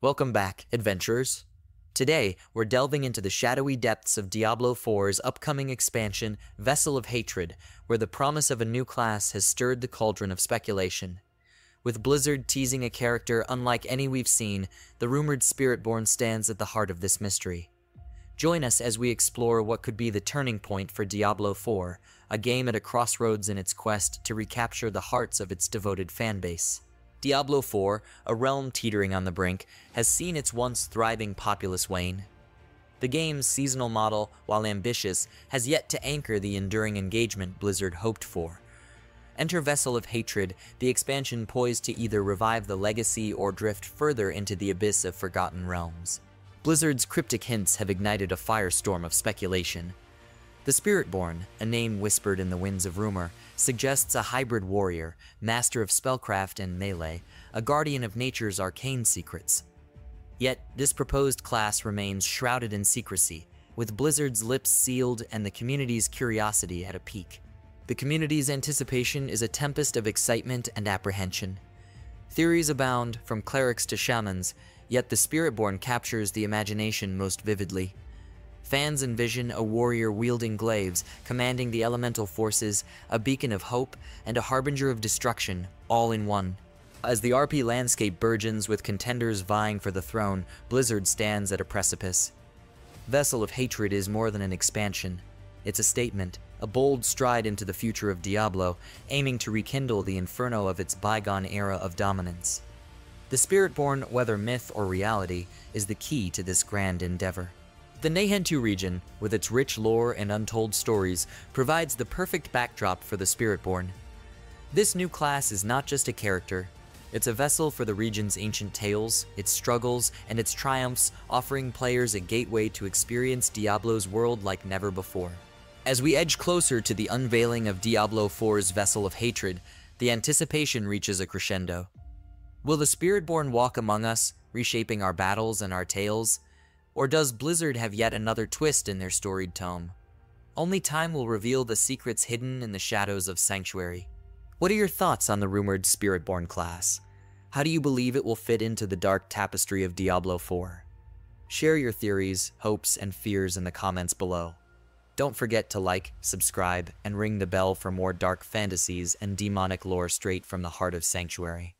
Welcome back, adventurers. Today, we're delving into the shadowy depths of Diablo 4's upcoming expansion, Vessel of Hatred, where the promise of a new class has stirred the cauldron of speculation. With Blizzard teasing a character unlike any we've seen, the rumored Spiritborn stands at the heart of this mystery. Join us as we explore what could be the turning point for Diablo 4, a game at a crossroads in its quest to recapture the hearts of its devoted fanbase. Diablo 4, a realm teetering on the brink, has seen its once thriving populace wane. The game's seasonal model, while ambitious, has yet to anchor the enduring engagement Blizzard hoped for. Enter Vessel of Hatred, the expansion poised to either revive the legacy or drift further into the abyss of forgotten realms. Blizzard's cryptic hints have ignited a firestorm of speculation. The Spiritborn, a name whispered in the winds of rumor, suggests a hybrid warrior, master of spellcraft and melee, a guardian of nature's arcane secrets. Yet, this proposed class remains shrouded in secrecy, with Blizzard's lips sealed and the community's curiosity at a peak. The community's anticipation is a tempest of excitement and apprehension. Theories abound, from clerics to shamans, yet the Spiritborn captures the imagination most vividly. Fans envision a warrior wielding glaives, commanding the elemental forces, a beacon of hope, and a harbinger of destruction, all in one. As the RP landscape burgeons with contenders vying for the throne, Blizzard stands at a precipice. Vessel of Hatred is more than an expansion. It's a statement, a bold stride into the future of Diablo, aiming to rekindle the inferno of its bygone era of dominance. The Spiritborn, whether myth or reality, is the key to this grand endeavor. The Nehentu region, with its rich lore and untold stories, provides the perfect backdrop for the Spiritborn. This new class is not just a character, it's a vessel for the region's ancient tales, its struggles, and its triumphs, offering players a gateway to experience Diablo's world like never before. As we edge closer to the unveiling of Diablo 4's Vessel of Hatred, the anticipation reaches a crescendo. Will the Spiritborn walk among us, reshaping our battles and our tales? Or does Blizzard have yet another twist in their storied tome? Only time will reveal the secrets hidden in the shadows of Sanctuary. What are your thoughts on the rumored Spiritborn class? How do you believe it will fit into the dark tapestry of Diablo 4? Share your theories, hopes, and fears in the comments below. Don't forget to like, subscribe, and ring the bell for more dark fantasies and demonic lore straight from the heart of Sanctuary.